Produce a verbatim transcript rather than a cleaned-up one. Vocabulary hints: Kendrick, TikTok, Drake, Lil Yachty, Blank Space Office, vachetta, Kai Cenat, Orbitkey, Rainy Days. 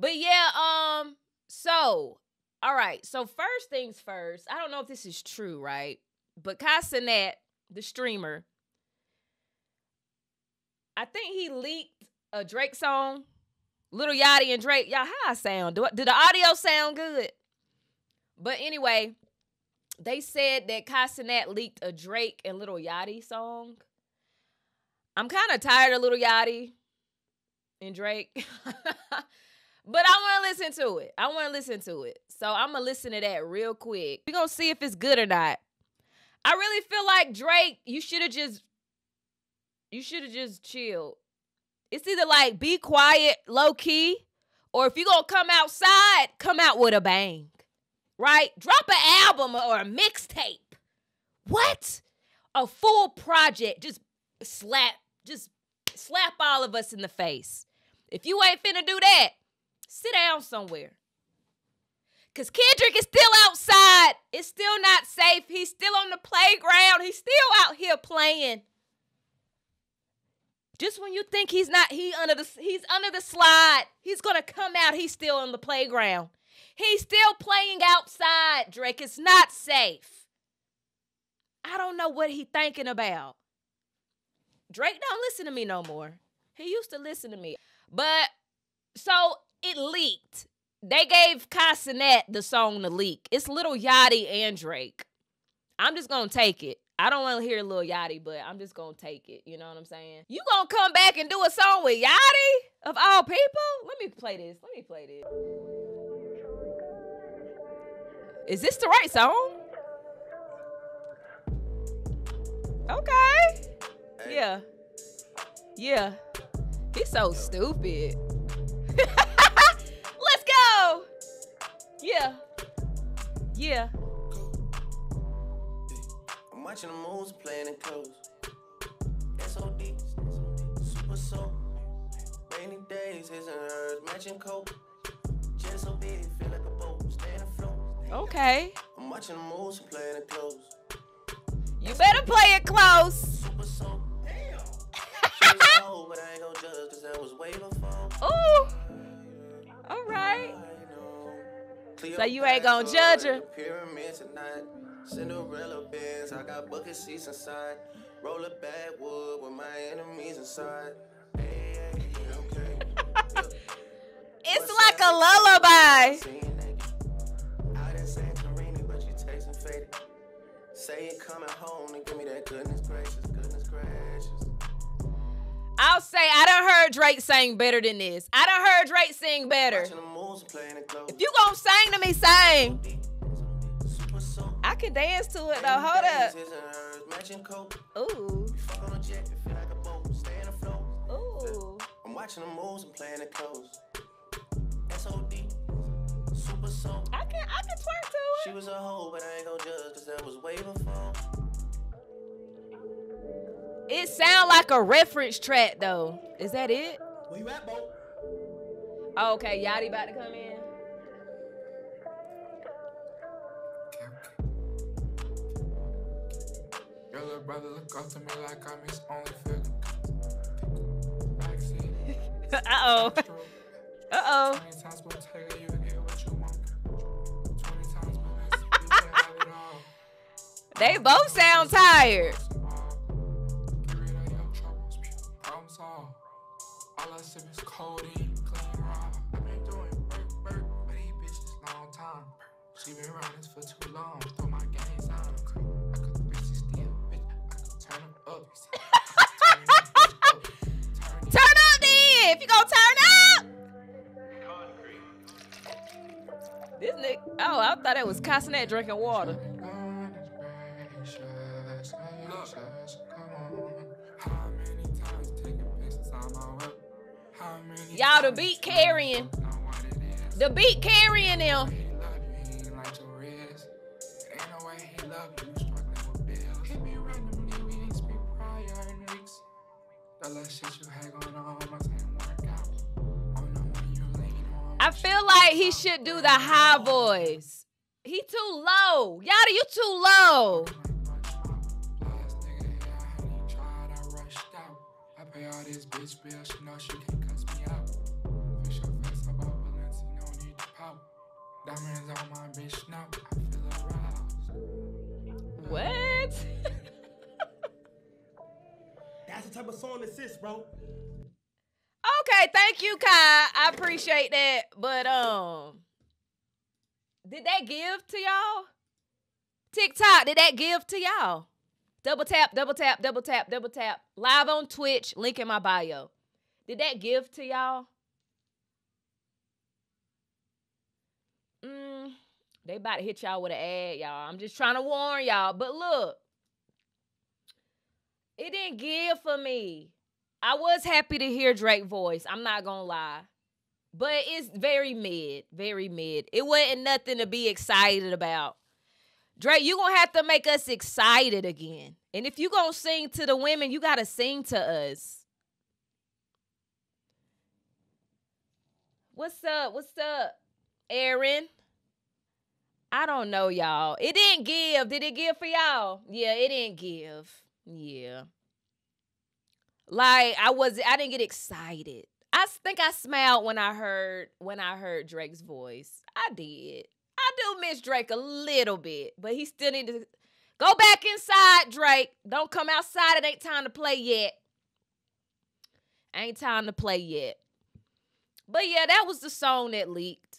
But yeah, um, so, all right. So first things first, I don't know if this is true, right? But Kai Cenat, the streamer, I think he leaked a Drake song. Lil Yachty and Drake. Y'all, how I sound? Do, I, do the audio sound good? But anyway, they said that Kai Cenat leaked a Drake and Lil Yachty song. I'm kind of tired of Lil Yachty and Drake. But I want to listen to it. I want to listen to it. So I'm going to listen to that real quick. We're going to see if it's good or not. I really feel like Drake, you should have just, you should have just chilled. It's either like be quiet, low key, or if you're going to come outside, come out with a bang, right? Drop an album or a mixtape. What? A full project. Just slap, just slap all of us in the face. If you ain't finna do that, sit down somewhere. Because Kendrick is still outside. It's still not safe. He's still on the playground. He's still out here playing. Just when you think he's not, he under the, he's under the slide. He's going to come out. He's still on the playground. He's still playing outside, Drake. It's not safe. I don't know what he's thinking about. Drake don't listen to me no more. He used to listen to me. But, so... it leaked. They gave Kai Cenat the song to leak. It's Lil Yachty and Drake. I'm just going to take it. I don't want to hear Lil Yachty, but I'm just going to take it. You know what I'm saying? You going to come back and do a song with Yachty? Of all people? Let me play this. Let me play this. Is this the right song? Okay. Hey. Yeah. Yeah. He's so stupid. Yeah. Yeah. I'm watching the moves playing in clothes. S O D. Super soul. Rainy days, his and hers. Matching coat. Just so big, feel like a boat. Staying afloat. Okay. I'm watching the moves playing in clothes. You better play it close. Super soul. Damn. She's old, but I ain't gonna judge because that was way before. Ooh. All right. So you ain't gonna judge her. Pyramid tonight. Cinderella bands. I got bucket seats inside. Roll a bad wood with my enemies inside. Hey, okay. It's like a lullaby. I didn't say Karini, but you taste and faded. Say it coming home and give me that goodness gracious, goodness gracious. I'll say I done heard Drake sing better than this. I done heard Drake sing better. If you gonna sing to me, sing. I can dance to it though. Hold up. Ooh. Ooh. I'm watching the moves and playing it close. S O D. Super soul. I can I can twerk to it. She was a hoe, but I ain't gonna judge because that was way before. It sound like a reference track, though. Is that it? Where you at, Bo? Oh, okay, Yachty about to come in. Your little brother look up to me like I'm his only feeling. Uh-oh. Uh-oh. twenty times we'll tell you and get what you want. twenty times we'll have it all. They both sound tired. All I sip is cold and clean raw. I've been doing work, work, but these bitches long time. She been around this for too long. Throw my games out. I could bitches steal, bitch. I could turn them up. Turn up then. If you gonna turn up. This nigga. Oh, I thought it was Kai Cenat drinking water. Y'all, the beat carrying. The beat carrying them. I feel like he should do the high voice. He too low. Yachty, you too low. All this bitch bill, she know she can't cuss me out. Fish her face about balance Diamonds on my bitch now. I feel aroused. What? That's the type of song this is, bro. Okay, thank you, Kai. I appreciate that. But um, did that give to y'all? TikTok, did that give to y'all? Double tap, double tap, double tap, double tap. Live on Twitch, link in my bio. Did that give to y'all? Mm, they about to hit y'all with an ad, y'all. I'm just trying to warn y'all. But look, it didn't give for me. I was happy to hear Drake's voice. I'm not going to lie. But it's very mid, very mid. It wasn't nothing to be excited about. Drake, you're going to have to make us excited again. And if you're going to sing to the women, you got to sing to us. What's up? What's up, Aaron? I don't know, y'all. It didn't give. Did it give for y'all? Yeah, it didn't give. Yeah. Like, I was, I didn't get excited. I think I smiled when I heard, when I heard Drake's voice. I did. I do miss Drake a little bit, but he still need to go back inside, Drake. Don't come outside. It ain't time to play yet. Ain't time to play yet. But yeah, that was the song that leaked.